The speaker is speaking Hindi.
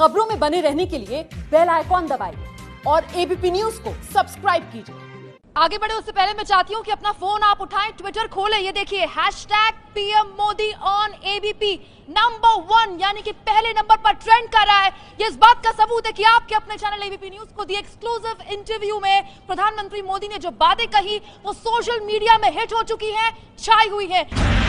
खबरों में बने रहने के लिए बेल आइकॉन दबाइए और एबीपी न्यूज को सब्सक्राइब कीजिए। आगे बढ़े उससे पहले मैं चाहती हूँ कि अपना फोन आप उठाएं, ट्विटर खोलें, ये देखिए #PM Modi on ABP number 1 यानी कि पहले नंबर पर ट्रेंड कर रहा है। ये इस बात का सबूत है कि आपके अपने चैनल एबीपी न्यूज को दी एक्सक्लूसिव इंटरव्यू में प्रधानमंत्री मोदी ने जो बातें कही वो सोशल मीडिया में हिट हो चुकी है, छाई हुई है।